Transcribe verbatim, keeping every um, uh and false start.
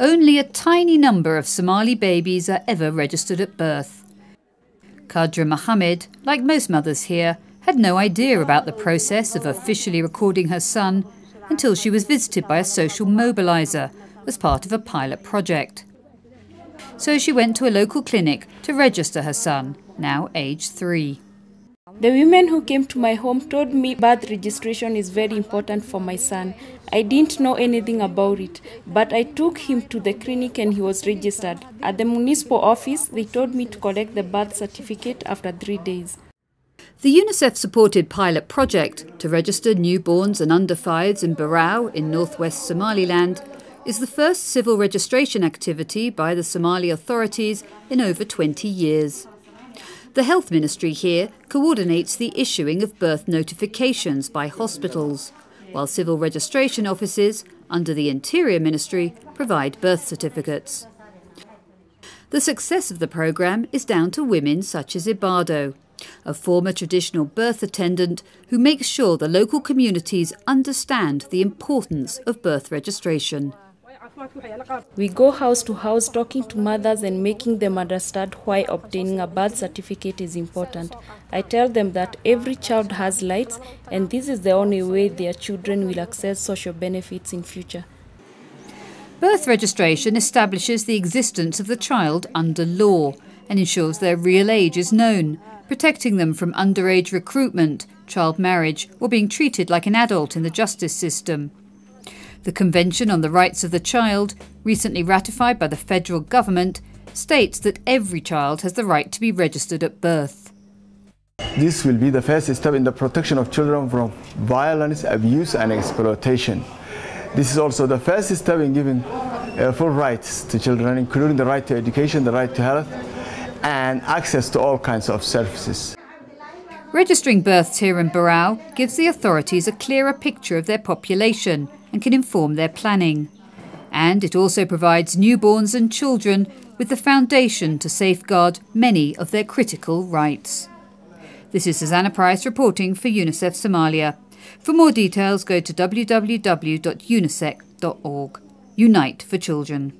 only a tiny number of Somali babies are ever registered at birth. Kadra Mohamed, like most mothers here, had no idea about the process of officially recording her son until she was visited by a social mobiliser as part of a pilot project. So she went to a local clinic to register her son, now age three. The women who came to my home told me birth registration is very important for my son. I didn't know anything about it, but I took him to the clinic and he was registered. At the municipal office, they told me to collect the birth certificate after three days. The UNICEF-supported pilot project to register newborns and under fives in Burao in northwest Somaliland is the first civil registration activity by the Somali authorities in over twenty years. The Health Ministry here coordinates the issuing of birth notifications by hospitals, while civil registration offices under the Interior Ministry provide birth certificates. The success of the programme is down to women such as Ibardo, a former traditional birth attendant who makes sure the local communities understand the importance of birth registration. We go house to house talking to mothers and making them understand why obtaining a birth certificate is important. I tell them that every child has rights and this is the only way their children will access social benefits in future. Birth registration establishes the existence of the child under law and ensures their real age is known, protecting them from underage recruitment, child marriage, or being treated like an adult in the justice system. The Convention on the Rights of the Child, recently ratified by the federal government, states that every child has the right to be registered at birth. This will be the first step in the protection of children from violence, abuse and exploitation. This is also the first step in giving uh, full rights to children, including the right to education, the right to health and access to all kinds of services. Registering births here in Burao gives the authorities a clearer picture of their population and can inform their planning. And it also provides newborns and children with the foundation to safeguard many of their critical rights. This is Susanna Price reporting for UNICEF Somalia. For more details, go to w w w dot unicef dot org. Unite for Children.